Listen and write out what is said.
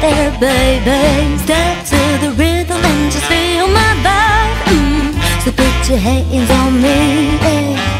there, baby. Step to the rhythm and just feel my vibe. So put your hands on me, eh.